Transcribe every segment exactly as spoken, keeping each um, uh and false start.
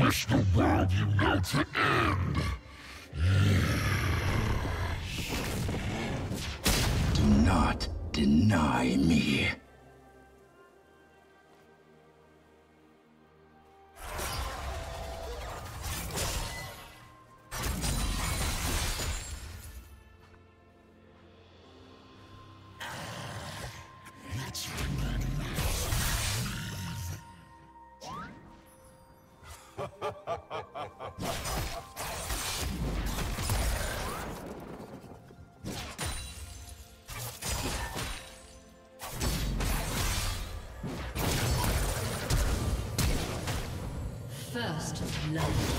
wish the world you know to end. Do not deny me. First love.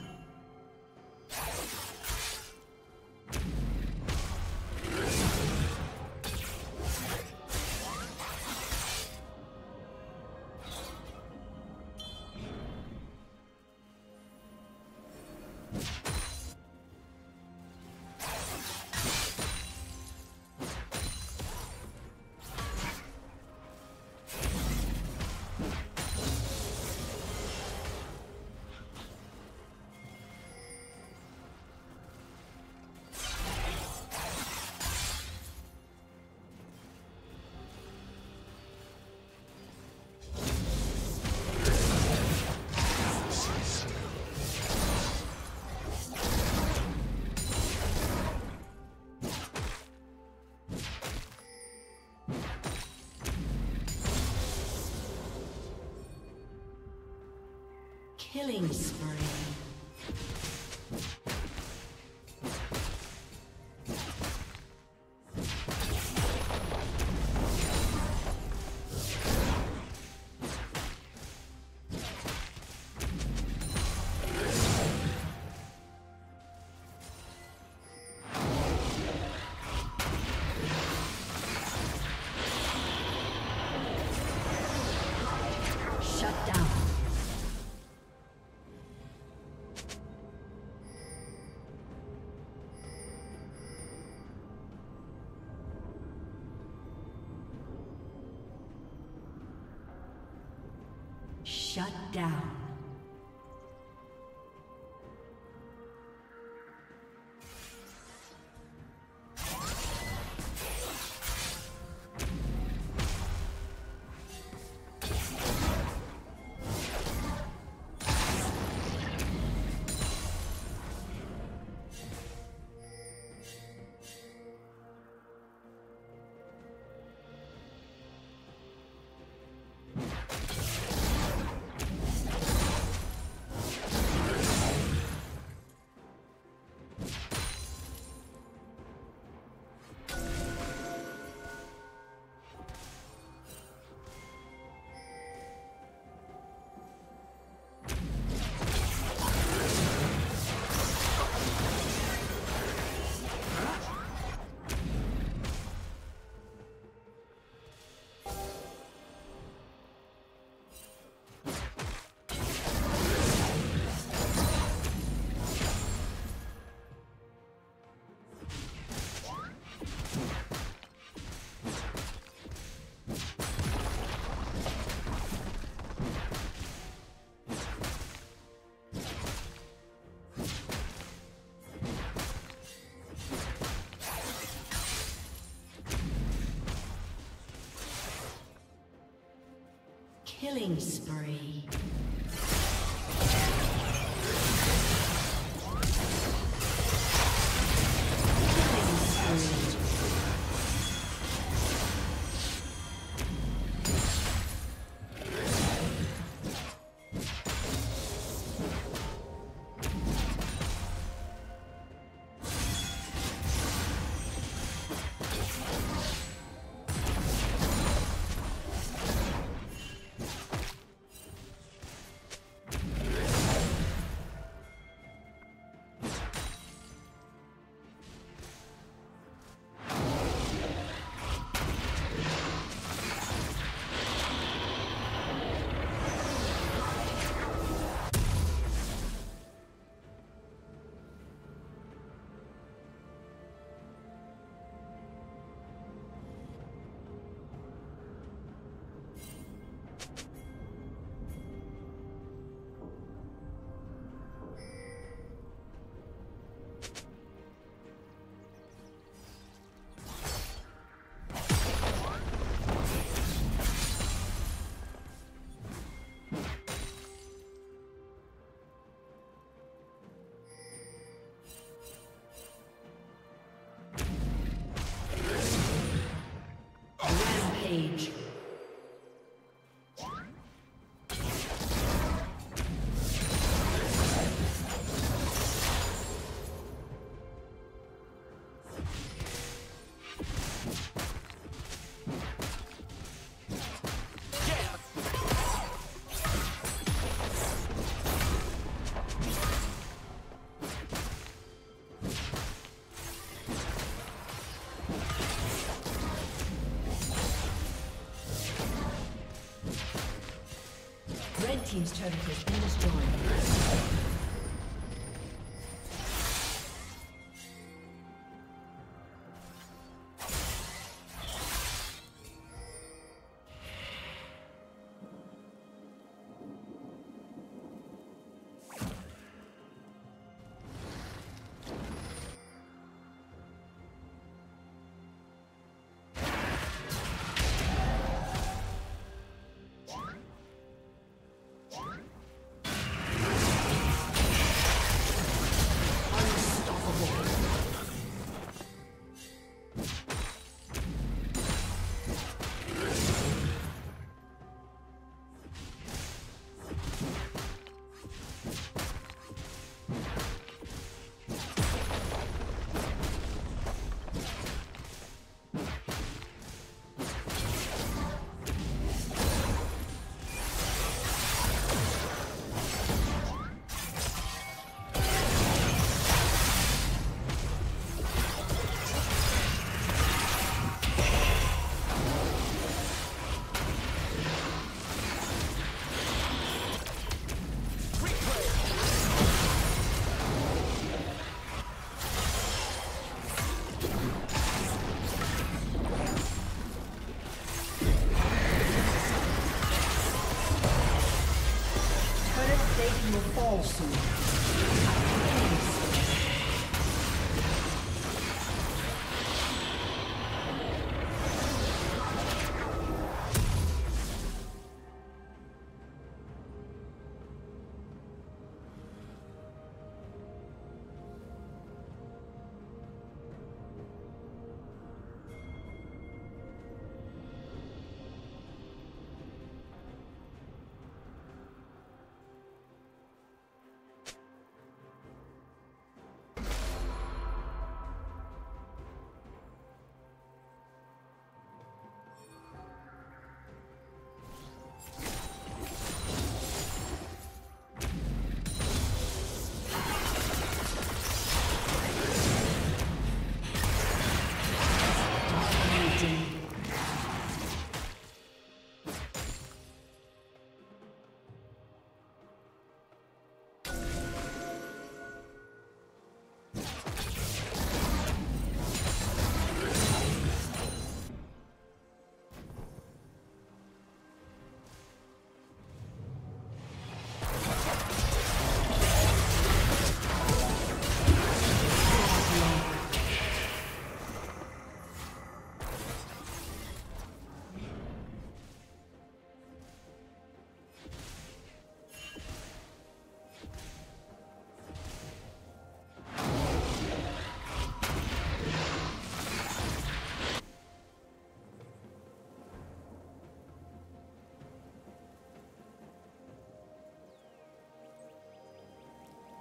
Killing spree. Shut down. Killing spree. Age. Yeah. team's turret has been destroyed.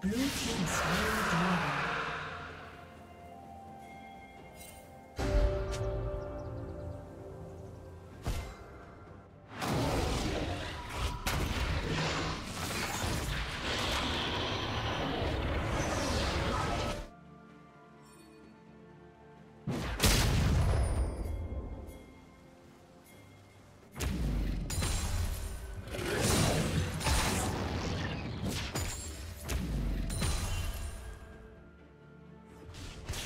Blue team slain the dragon.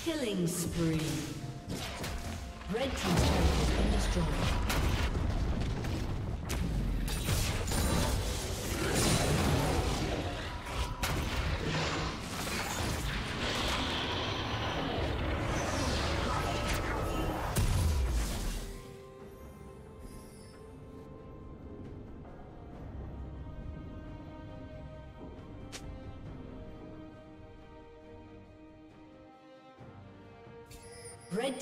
Killing spree. Red team's turret has been destroyed. Red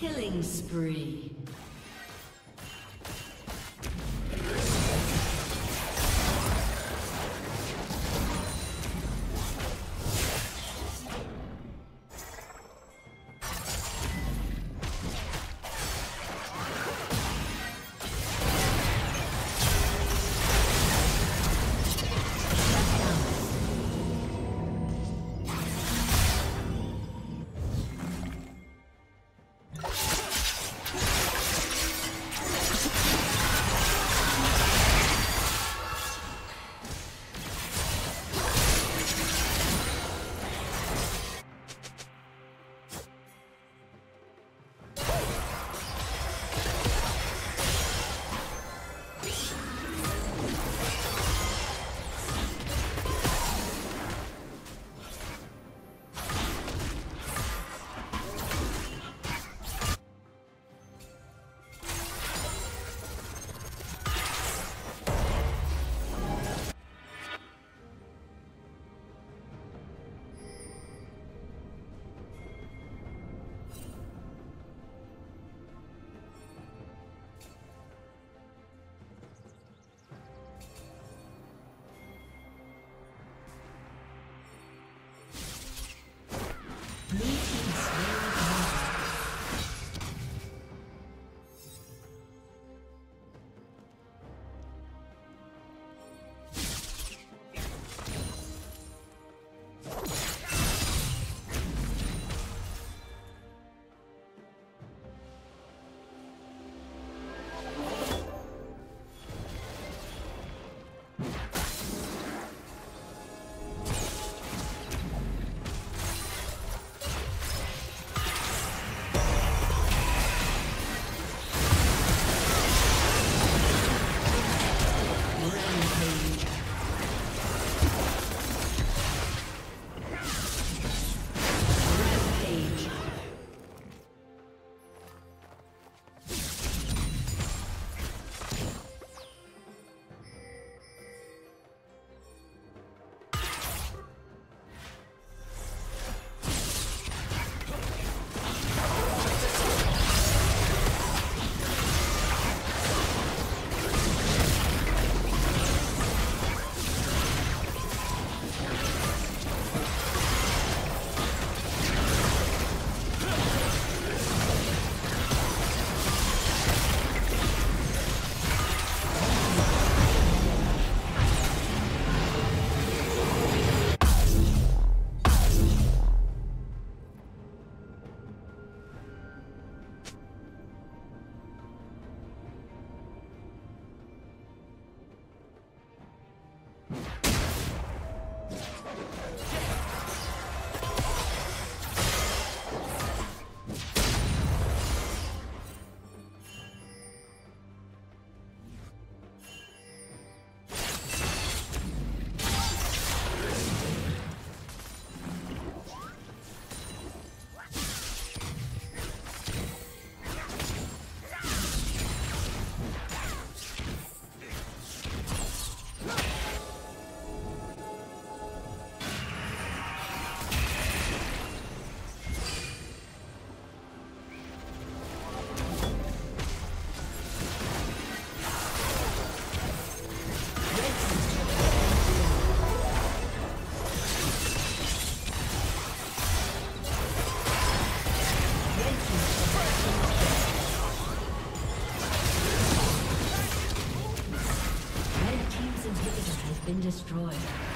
Killing spree. Destroyed.